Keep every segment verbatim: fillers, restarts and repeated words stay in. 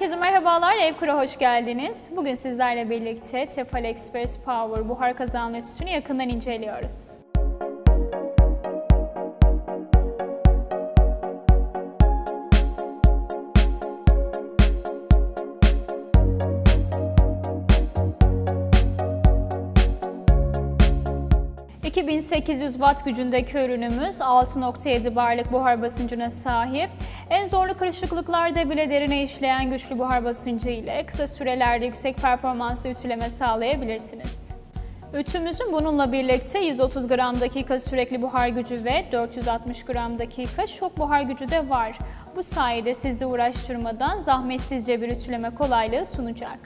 Herkese merhabalar, Evkur'a hoş geldiniz. Bugün sizlerle birlikte Tefal Express Power buhar kazanma tütünü yakından inceliyoruz. iki bin sekiz yüz watt gücündeki ürünümüz altı nokta yedi barlık buhar basıncına sahip. En zorlu kırışıklıklarda bile derine işleyen güçlü buhar basıncı ile kısa sürelerde yüksek performanslı ütüleme sağlayabilirsiniz. Ütümüzün bununla birlikte yüz otuz gram dakika sürekli buhar gücü ve dört yüz altmış gram dakika şok buhar gücü de var. Bu sayede sizi uğraştırmadan zahmetsizce bir ütüleme kolaylığı sunacak.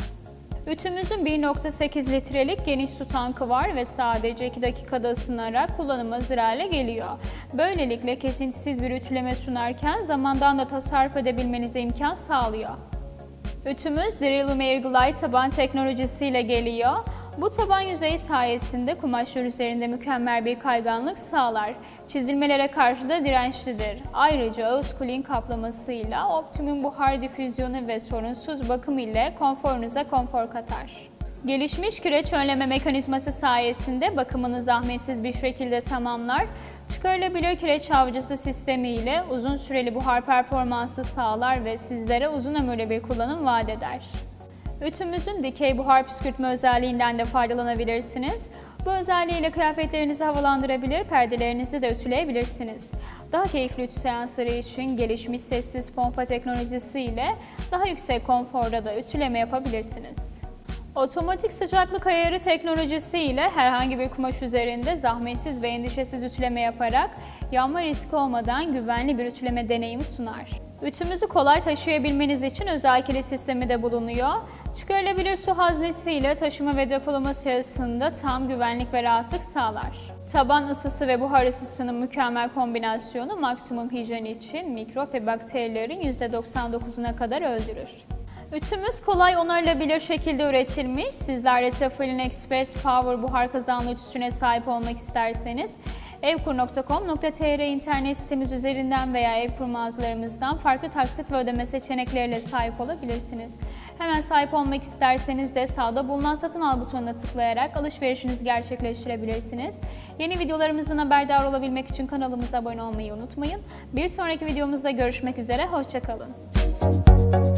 Ütümüzün bir nokta sekiz litrelik geniş su tankı var ve sadece iki dakikada ısınarak kullanıma hazır hale geliyor. Böylelikle kesintisiz bir ütüleme sunarken zamandan da tasarruf edebilmenize imkan sağlıyor. Ütümüz Durilium Airglide taban teknolojisiyle geliyor. Bu taban yüzeyi sayesinde kumaşlar üzerinde mükemmel bir kayganlık sağlar. Çizilmelere karşı da dirençlidir. Ayrıca ağız kulin kaplamasıyla optimum buhar difüzyonu ve sorunsuz bakım ile konforunuza konfor katar. Gelişmiş kireç önleme mekanizması sayesinde bakımını zahmetsiz bir şekilde tamamlar. Çıkarılabilir kireç avcısı sistemi ile uzun süreli buhar performansı sağlar ve sizlere uzun ömürlü bir kullanım vaat eder. Ütümüzün dikey buhar püskürtme özelliğinden de faydalanabilirsiniz. Bu özelliğiyle kıyafetlerinizi havalandırabilir, perdelerinizi de ütüleyebilirsiniz. Daha keyifli ütü seansları için gelişmiş sessiz pompa teknolojisiyle daha yüksek konforda da ütüleme yapabilirsiniz. Otomatik sıcaklık ayarı teknolojisiyle herhangi bir kumaş üzerinde zahmetsiz ve endişesiz ütüleme yaparak yanma riski olmadan güvenli bir ütüleme deneyimi sunar. Ütümüzü kolay taşıyabilmeniz için özel kilit sistemi de bulunuyor. Çıkarılabilir su haznesiyle taşıma ve depolama sırasında tam güvenlik ve rahatlık sağlar. Taban ısısı ve buhar ısısının mükemmel kombinasyonu maksimum hijyen için mikrop ve bakterilerin yüzde doksan dokuzuna kadar öldürür. Ütümüz kolay onarılabilir şekilde üretilmiş. Sizler de Tefal Express Power buhar kazanlı ütüsüne sahip olmak isterseniz evkur nokta com nokta tr internet sitemiz üzerinden veya Evkur mağazalarımızdan farklı taksit ve ödeme seçenekleriyle sahip olabilirsiniz. Hemen sahip olmak isterseniz de sağda bulunan satın al butonuna tıklayarak alışverişinizi gerçekleştirebilirsiniz. Yeni videolarımızdan haberdar olabilmek için kanalımıza abone olmayı unutmayın. Bir sonraki videomuzda görüşmek üzere, hoşça kalın.